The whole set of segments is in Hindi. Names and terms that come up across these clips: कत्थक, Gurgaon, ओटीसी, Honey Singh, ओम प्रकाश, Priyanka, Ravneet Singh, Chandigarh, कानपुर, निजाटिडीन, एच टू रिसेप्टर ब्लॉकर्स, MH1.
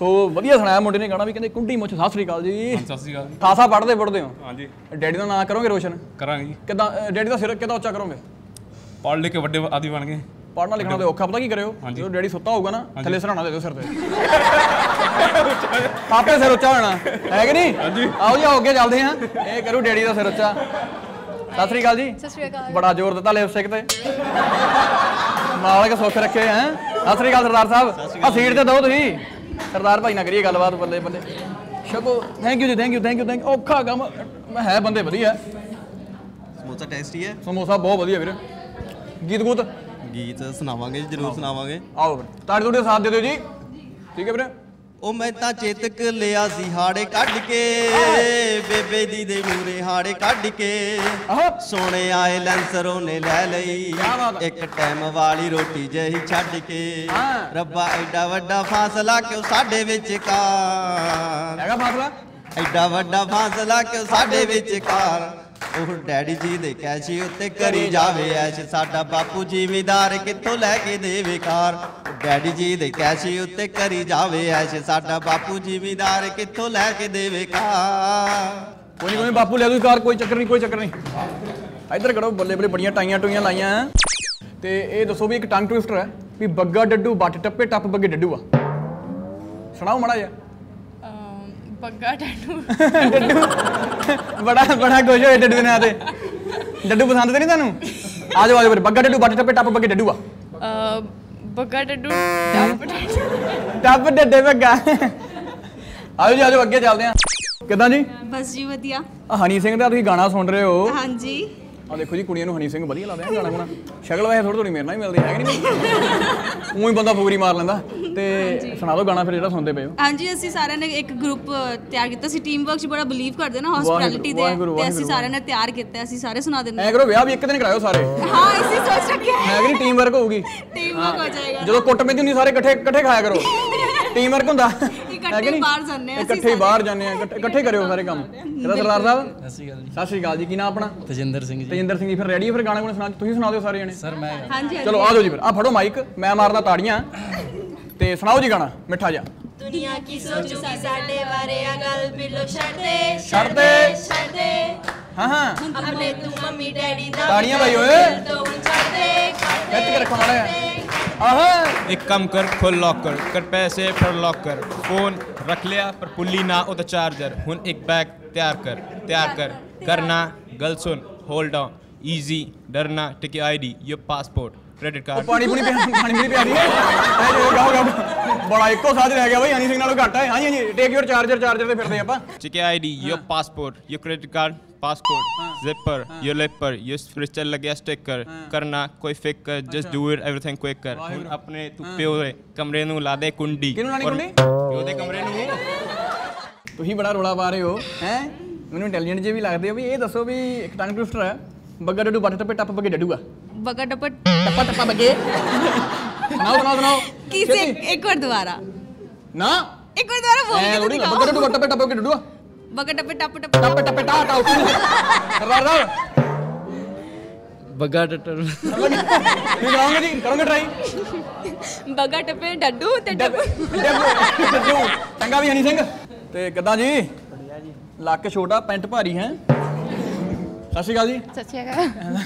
सो वधिया सुनाया मुंडे ने गाना भी, कहते कुंडी मुछ सत श्री अकाल जी। सत श्री अकाल। खासा पढ़ते पढ़ते हो? हाँ जी। डैडी का नाम करोगे रोशन? करांगे जी। कितना डैडी का सिर कितना उच्चा करोगे? पढ़ लिख के वड्डे आदमी बन गए। पढ़ना लिखना तो औखा, पता की करो जो डैडी सुता होगा ना थले सराहना दे दो सिर पे, आपे सिर उच्चा होना है कि नहीं। आओ जी आओ अगे चलते हैं, ये करो डैडी का सिर उच्चा। सत श्री अकाल जी। सत श्री अकाल। बड़ा जोर दिता लिपस्टिक ते, मालक सुख रखे हैं। सत श्री अकाल सरदार साहब। आ सीट ते दो तुसीं सरदार भाई ना करिए गलबात, बल्ले बल्ले शको। थैंक यू जी, thank you thank you thank you. औखा काम है, बंदे वधिया। समोसा टेस्टी है। समोसा बहुत वधिया वीर। गीत गूत गीत सुनावांगे जी, जरूर सुनावांगे। आओ ताड़ी तुड़ी साथ दे दियो जी। ठीक है वीर। ओ मैं तां चेतक लिया सी हाड़े कढ के, बेबे दी दे मूरे हाड़े कढ के, सोने आए लंसरों ने लै लई एक टाइम वाली रोटी जही छड़ के। रब्बा एडा वड्डा फासला क्यों साडे विच कार, एडा वड्डा फासला क्यों साडे विच कार। ओह डैडी जी दे कैशी उत्ते करी जावे ऐश, साडा बापू जिमीदार कितों लैके देवे कार। डैडी जी दे कैशी उत्ते करी जावे ऐश, साडा बापू जिमीदार कितों लैके देवे कार। कोई कोई बापू ले दूं कार, कोई चक्कर नहीं, कोई चक्कर नहीं। इधर करो बल्ले बल्ले, बड़ियां टाइयां टूइयां लाइयां हैं। ते ये दसो भी एक टंग ट्विस्टर है भी, बग्गा डड्डू बट टप्पे टप बग्गे डड्डू आ, सुनाओ माड़ा जा। बग्गा डड्डू बड़ा बड़ा खुश होए डड्डू ने आते। डड्डू पसंद ते नहीं तानू? आ जाओ आ जाओ। बग्गा डड्डू बट टप्पे टप बग्गे डड्डू आ, बग्गा डड्डू टप डड्डे बग्गा। आओ जी आओ अगे चलदे हां। किदां जी? बस जी वधिया। हनी सिंह दा तुसीं गाना सुन रहे हो? हां जी। आ देखो जी कुड़ियां नूं हनी सिंह वधिया लगदा है गाना गुणा, शक्ल वैसे थोड़ी थोड़ी मेरे नाल ही मिलदी है कि नहीं, ऊं ही बंदा फुगरी मार लैंदा। ते सुना दो गाना फिर जेड़ा सुनदे पए हो। हां जी ਅਸੀਂ ਸਾਰਿਆਂ ਨੇ ਇੱਕ ਗਰੁੱਪ ਤਿਆਰ ਕੀਤਾ ਸੀ, ਟੀਮ ਵਰਕ 'ਚ ਬੜਾ ਬਲੀਵ ਕਰਦੇ ਨਾ ਹਸਪਿਟੈਲਿਟੀ ਦੇ, ਤੇ ਅਸੀਂ ਸਾਰਿਆਂ ਨੇ ਤਿਆਰ ਕੀਤਾ, ਅਸੀਂ ਸਾਰੇ ਸੁਣਾ ਦਿੰਦੇ। ਐ ਕਰੋ ਵਿਆਹ ਵੀ ਇੱਕ ਦਿਨ ਕਰਾਇਓ ਸਾਰੇ। ਹਾਂ ਅਸੀਂ ਸੋਚ ਰੱਖਿਆ ਹੈ। ਐ ਕਿ ਟੀਮ ਵਰਕ ਹੋਊਗੀ, ਟੀਮ ਵਰਕ ਹੋ ਜਾਏਗਾ। ਜਦੋਂ ਕੁੱਟ ਪੈਂਦੀ ਹੁੰਦੀ ਸਾਰੇ ਇਕੱਠੇ ਇਕੱਠੇ ਖਾਇਆ ਕਰੋ, ਟੀਮ ਵਰਕ ਹੁੰਦਾ। ਇਕੱਠੇ ਬਾਹਰ ਜਾਂਦੇ ਆ, ਅਸੀਂ ਇਕੱਠੇ ਬਾਹਰ ਜਾਂਦੇ ਆ, ਇਕੱਠੇ ਕਰਿਓ ਸਾਰੇ ਕੰਮ। ਇਹਦਾ ਸਰਦਾਰ ਸਾਹਿਬ। ਸਤਿ ਸ਼੍ਰੀ ਅਕਾਲ ਜੀ। ਸਤਿ ਸ਼੍ਰੀ ਅਕਾਲ ਜੀ। ਕੀ ਨਾਮ ਆਪਣਾ? ਤਜਿੰਦਰ ਸਿੰਘ ਜੀ। ਤਜਿੰਦਰ ਸਿੰਘ ਜੀ। ਫਿਰ ਰੈਡੀ ਫਿਰ ਗਾਣਾ ਗੁਣ ਸੁਣਾ, ਤੁਸੀਂ ਸੁਣਾ ਦਿਓ ਸਾਰੇ ਜਣੇ। ਸਰ ਮੈਂ। ਹਾਂਜੀ ਚਲੋ ਆ ਜਾਓ ਜੀ ਫਿਰ। ਆ ਫੜੋ ਮਾਈਕ, ਮੈਂ ਮਾਰਦਾ ਤਾੜੀਆਂ ते सुनाओ जी गाना मिठा जा। दुनिया की सोचूगी साडे बारे आ गल बिलो छड़दे छड़दे छड़दे। हां हां अपने तू मम्मी डैडी दा ताड़ियां भाई ओए तो छड़दे खत के रखो मारे। आहा एक काम कर, खोल लॉकर कर, पैसे फिर लॉकर, फोन रख लिया पर पुल्ली ना ओदा चार्जर, हुन एक बैग तैयार कर करना गल सुन, होल्ड ऑन इजी डरना, ticket ID your passport credit card. पानी पूरी प्यारी है। गाओ गाओ बड़ा एको साथ रह गया भाई, हनी सिंह नालों घट है। हां जी टेक योर चार्जर चार्जर ते फिरदे आपा। चिके ID your passport your credit card passport zipper your लेपर योर स्प्रिचर लग गया स्टिकर करना कोई फेक कर just do it everything quick कर। हुन अपने तू पियो दे कमरे नु ला दे कुंडी। किनु लानी कुंडी? पियो दे कमरे नु। तुही बड़ा रोला पा रहे हो हैं, मेनू इंटेलिजेंट जे भी लगदे हो। भी ये दसो भी एक टंग ट्विस्टर है, बग्गा डड्डू बट टप्पे टप बग्गे डड्डू आ, बग्गा टप्पा टप्पा टप्पा बगे। सुनाओ सुनाओ सुनाओ। किसे एक और दोबारा ना, एक और दोबारा बोल के दिखाओ। बग्गा टप्पा टप्पा के डुडुआ, बग्गा टप्पा टप्पा टप्पा टप्पा टा टा कर रहा। बग्गा टप्पा तू गाऊंगा जी, करूंगा ट्राई। बग्गा टप्पे डड्डू ते डड्डू डड्डू टंगा भी हनी सिंह ते गद्दा जी। बढ़िया जी। लक छोटा पैंट भारी है। सत श्री अकाल जी। सत श्री अकाल।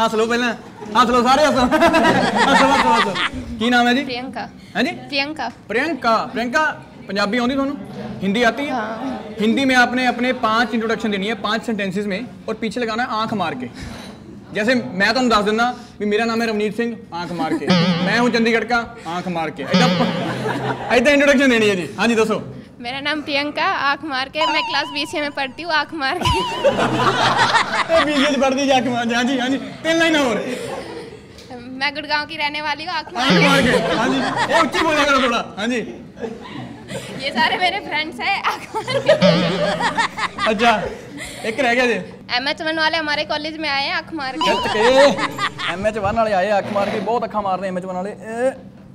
हंस लो पहला, हंस लो सारे, हंसो हंसो हंसो। की नाम है जी? प्रियंका। हैं जी? प्रियंका। प्रियंका प्रियंका पंजाबी आती थोनू? हिंदी आती है? हाँ। हिंदी में आपने अपने 5 इंट्रोडक्शन देनी है, 5 सेंटेंसेस में, और पीछे लगाना है आंख मार के। जैसे मैं तुम दस दिना भी मेरा नाम है रवनीत सिंह आंख मार के, मैं हूँ चंडीगढ़ का आंख मार के, ऐसा इंट्रोडक्शन देनी है जी। हाँ जी दसो। मेरा नाम प्रियंका आँख मार के, मैं क्लास 20 में पढ़ती हूँ आँख मार के। पढ़ती आँख मार के। हाँ जी हाँ जी। 3 लाइन और। मैं गुड़गांव की रहने वाली हूँ आँख मार के। हाँ जी ये उच्ची बोला करो थोड़ा। हाँ जी ये सारे मेरे फ्रेंड्स हैं आँख मार के। अच्छा एक रह गया जी। MH1 वाले हमारे कॉलेज में आए आँख मार के। MH1 वाले आए आँख मार के, बहुत अखा मार रहे MH1 वाले।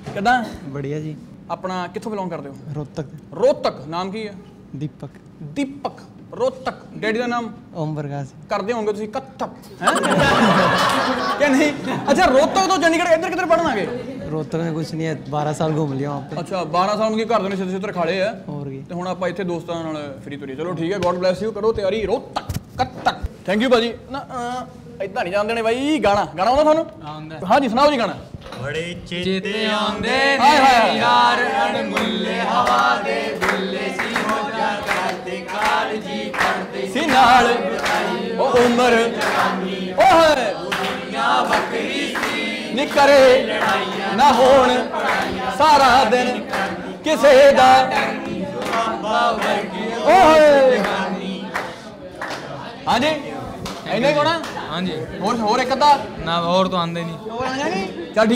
कितना बढ़िया जी। अपना कितों बिलोंग करते हो? रोहतक। रोहतक। नाम की है? दीपक। दीपक रोहतक। डैडी का नाम? ओम प्रकाश। करते होंगे तुसी कत्थक हैं क्या? नहीं अच्छा रोहतक तो चंडीगढ़ इधर किधर पढ़ना गए? रोहतक में कुछ नहीं है, 12 साल घूम लिया वहाँ पे। अच्छा 12 साल उनके घर ने सिद्धर खाड़े है और तो हम आप इतने दोस्तों फ्री तुरी। चलो ठीक है, गॉड ब्लेस यू, करो तैयारी रोहतक कद तक। थैंक यू भाजी। इतना नहीं जानते ने भाई गाना गाना आंदा थानू? हाँ जी सुनाओ जी गाना। बड़े चेते आंदे ने यार अनमुल्ले हवा दे बुल्ले सी हो जा करते काल जी करते सी नाल ओ उम्र ओ है दुनिया बकरी सी नि करे ना होण सारा दिन किसे दा ओ है। हाँ जी इन्हें कोना। हाँ जी और एक अद्धा ना और तो आंदे नहीं। चल।